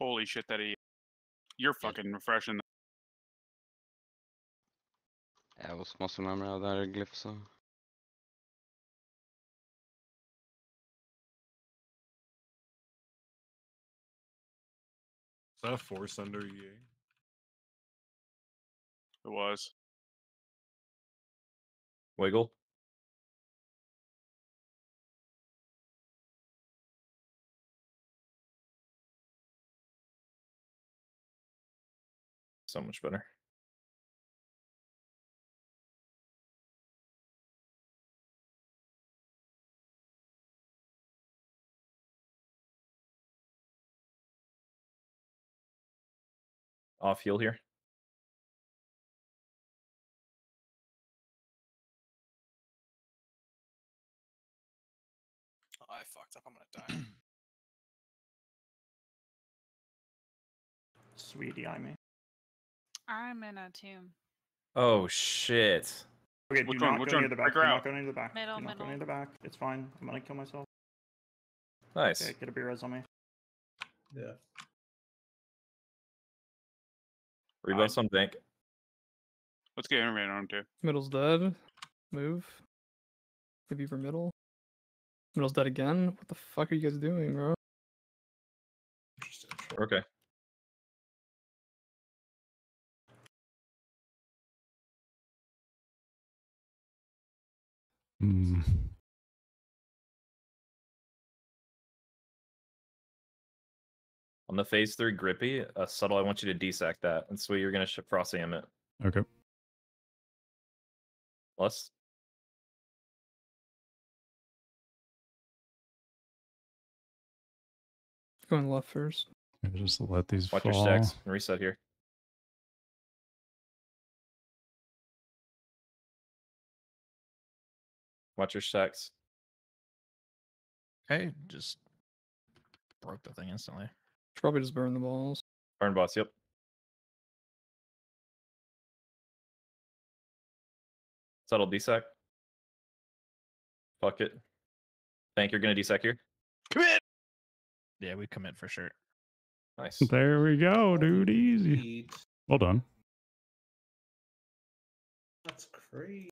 Holy shit, that he... You're fucking refreshing. Jag måste nämna det här glyfsa. Is that a force under EA? It was. Wiggle. So much better. Off heal here. Oh, I fucked up. I'm gonna die. Sweetie, I'm in a tomb. Oh shit. Okay, do not go near the back. Do not go near the back. Do not go near the back. It's fine. I'm gonna kill myself. Nice. Okay, get a B-res on me. Yeah. Rebuff some tank. Let's get Interman on too. Middle's dead. Move. Maybe for middle. Middle's dead again. What the fuck are you guys doing, bro? Okay. Hmm. On the phase 3 grippy, Subtle, I want you to desac that. And so you're going to Frosty-Am it. Okay. Plus. Going left first. And just let these fall. Watch your stacks and reset here. Watch your stacks. Okay, just broke the thing instantly. Should probably just burn the balls. Burn boss, yep. Subtle desec. Fuck it. Tank, you're gonna desec here. Commit! Yeah, we commit for sure. Nice. There we go, dude. Easy. Well done. That's crazy.